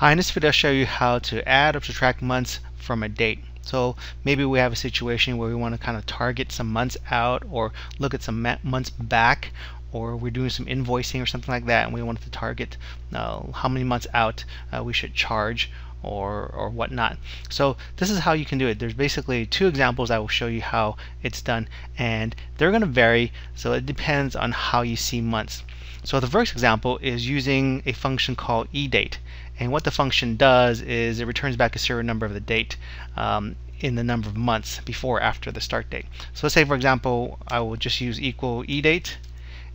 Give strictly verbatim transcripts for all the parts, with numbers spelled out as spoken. Hi, in this video I'll show you how to add or subtract months from a date. So maybe we have a situation where we want to kind of target some months out or look at some months back, or we're doing some invoicing or something like that and we wanted to target uh, how many months out uh, we should charge or, or whatnot. So this is how you can do it. There's basically two examples I will show you how it's done, and they're going to vary, so it depends on how you see months. So the first example is using a function called EDATE. And what the function does is it returns back a serial number of the date um, in the number of months before or after the start date. So let's say, for example, I will just use equal EDATE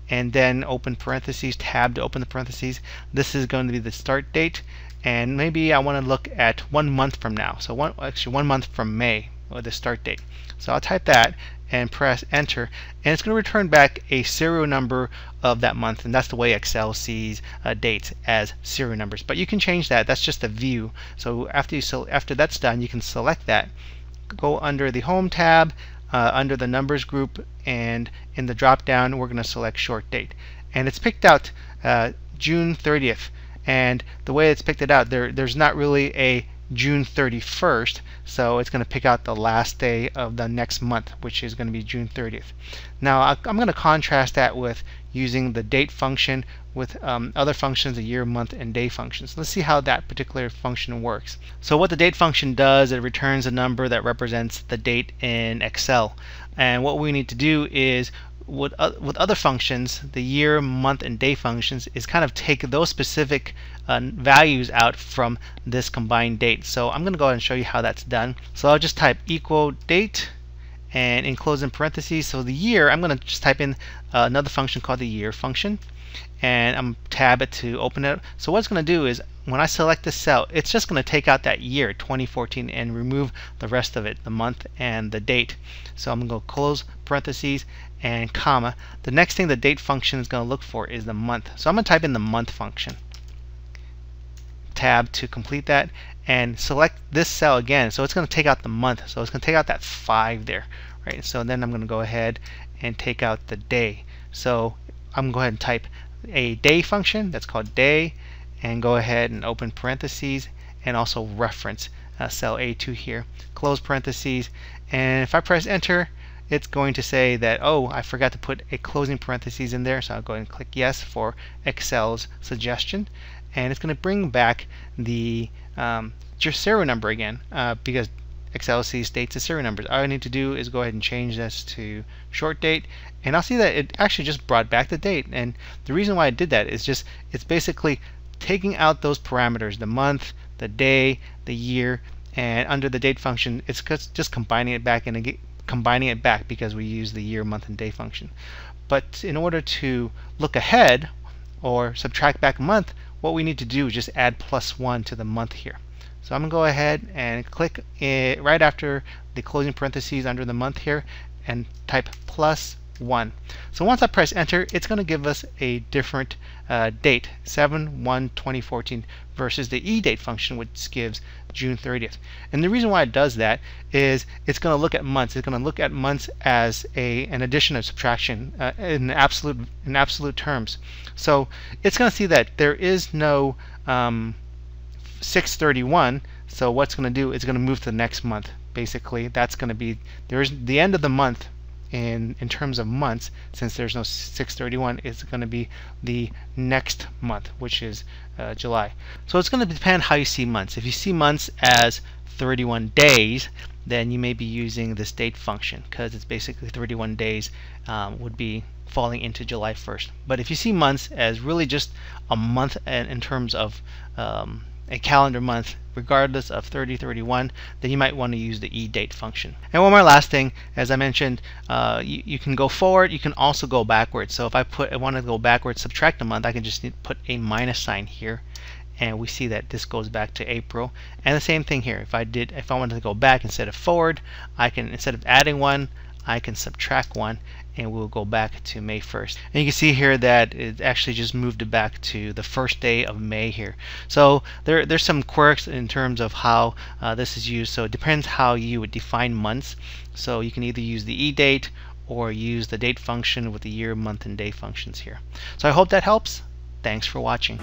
and then open parentheses, tab to open the parentheses. This is going to be the start date, and maybe I want to look at one month from now. So one, actually one month from May, or the start date. So I'll type that and press enter, and it's going to return back a serial number of that month, and that's the way Excel sees uh, dates, as serial numbers. But you can change that. That's just the view. So after you so after that's done, you can select that, go under the Home tab, uh, under the Numbers group, and in the drop down we're going to select Short Date, and it's picked out uh, June thirtieth. And the way it's picked it out, there there's not really a June thirty-first, so it's going to pick out the last day of the next month, which is going to be June thirtieth. Now I'm going to contrast that with using the date function with um, other functions, the year, month, and day functions. Let's see how that particular function works. So what the date function does, it returns a number that represents the date in Excel. And what we need to do is, with uh, with other functions, the year, month, and day functions, is kind of take those specific uh, values out from this combined date. So I'm going to go ahead and show you how that's done. So I'll just type equal date and enclose in parentheses. So the year, I'm going to just type in uh, another function called the year function, and I'm tab it to open it. So what it's going to do is, when I select this cell, it's just going to take out that year twenty fourteen and remove the rest of it, the month and the date. So I'm going to go close parentheses and comma. The next thing the date function is going to look for is the month. So I'm going to type in the month function, tab to complete that, and select this cell again. So it's going to take out the month. So it's going to take out that five there, right? So then I'm going to go ahead and take out the day. So I'm going to go ahead and type a day function that's called day, and go ahead and open parentheses and also reference uh, cell A two here, close parentheses, and if I press enter, it's going to say that, oh, I forgot to put a closing parentheses in there. So I'll go ahead and click yes for Excel's suggestion, and it's going to bring back the um, your serial number again, uh, because Excel sees dates as serial numbers. All I need to do is go ahead and change this to short date, and I'll see that it actually just brought back the date. And the reason why I did that is just it's basically taking out those parameters, the month, the day, the year, and under the date function, it's just combining it back and combining it back because we use the year, month, and day function. But in order to look ahead or subtract back a month, what we need to do is just add plus one to the month here. So I'm going to go ahead and click it right after the closing parentheses under the month here and type plus one. So once I press enter, it's going to give us a different uh, date, seven one twenty fourteen, versus the EDATE function, which gives June thirtieth. And the reason why it does that is it's going to look at months. It's going to look at months as a an addition or subtraction uh, in absolute in absolute terms. So it's going to see that there is no um, six thirty-one. So what's going to do is going to move to the next month. Basically, that's going to be there's the end of the month. In, in terms of months, since there's no six thirty-one, it's going to be the next month, which is uh, July. So it's going to depend how you see months. If you see months as thirty-one days, then you may be using this date function, because it's basically thirty-one days um, would be falling into July first. But if you see months as really just a month in, in terms of um, a calendar month, regardless of thirty, thirty-one, then you might want to use the EDATE function. And one more last thing, as I mentioned, uh, you, you can go forward, you can also go backwards. So if I put, I want to go backwards, subtract a month, I can just put a minus sign here, and we see that this goes back to April. And the same thing here. If I did, if I wanted to go back instead of forward, I can, instead of adding one, I can subtract one, and we'll go back to May first. And you can see here that it actually just moved it back to the first day of May here. So there, there's some quirks in terms of how uh, this is used. So it depends how you would define months. So you can either use the EDATE or use the date function with the year, month, and day functions here. So I hope that helps. Thanks for watching.